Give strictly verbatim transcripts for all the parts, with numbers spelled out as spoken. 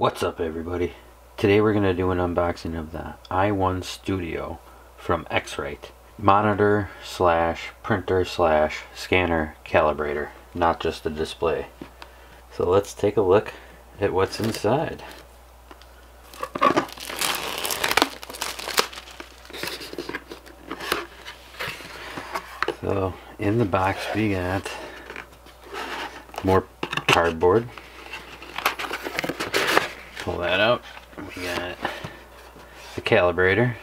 What's up, everybody? Today we're going to do an unboxing of the i one Studio from X-Rite. Monitor slash printer slash scanner calibrator, not just a display. So let's take a look at what's inside. So in the box we got more cardboard. Pull that out. We got the calibrator,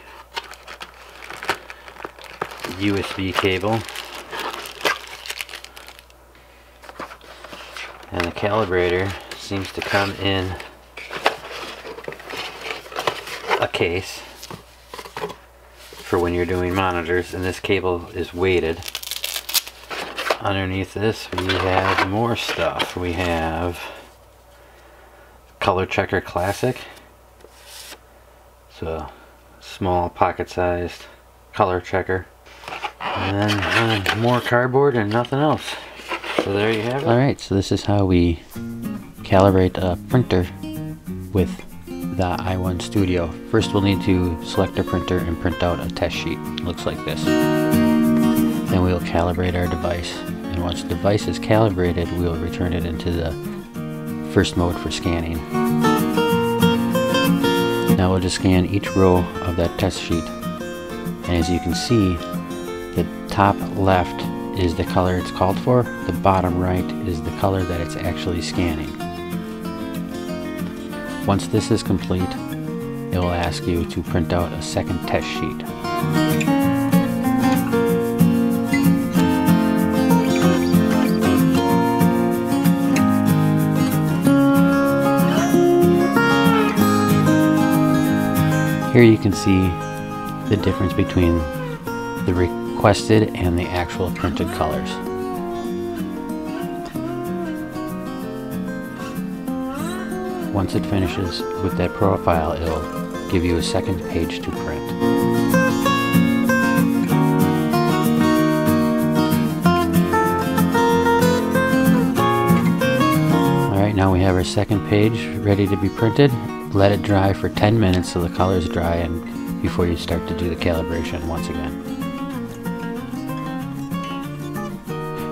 U S B cable, and the calibrator seems to come in a case for when you're doing monitors, and this cable is weighted. Underneath this we have more stuff. We have Color Checker Classic, so small pocket-sized color checker, and then uh, more cardboard and nothing else. So there you have it. Alright, so this is how we calibrate a printer with the i one Studio. First we'll need to select a printer and print out a test sheet. It looks like this. Then we'll calibrate our device, and once the device is calibrated we'll return it into the first mode for scanning. Now we'll just scan each row of that test sheet, and as you can see, the top left is the color it's called for, the bottom right is the color that it's actually scanning. Once this is complete, it will ask you to print out a second test sheet. Here you can see the difference between the requested and the actual printed colors. Once it finishes with that profile, it'll give you a second page to print. Now we have our second page ready to be printed. Let it dry for ten minutes so the colors dry and before you start to do the calibration once again.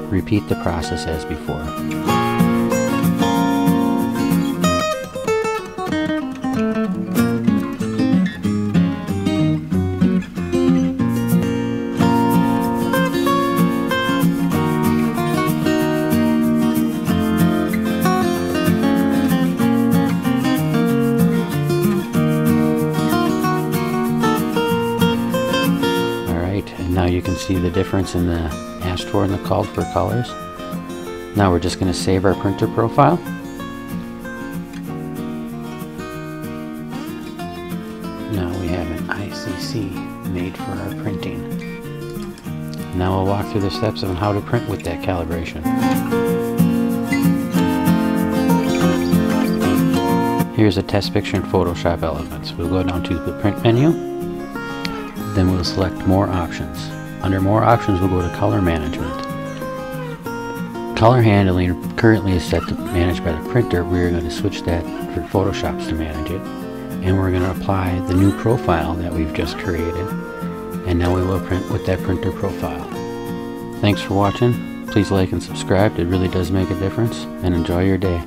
Repeat the process as before. Now you can see the difference in the asked for and the called for colors. Now we're just going to save our printer profile. Now we have an I C C made for our printing. Now we'll walk through the steps on how to print with that calibration. Here's a test picture in Photoshop Elements. We'll go down to the print menu. Then we'll select more options. Under more options we'll go to color management. Color handling currently is set to manage by the printer. We're going to switch that for Photoshop's to manage it. And we're going to apply the new profile that we've just created. And now we will print with that printer profile. Thanks for watching. Please like and subscribe. It really does make a difference. And enjoy your day.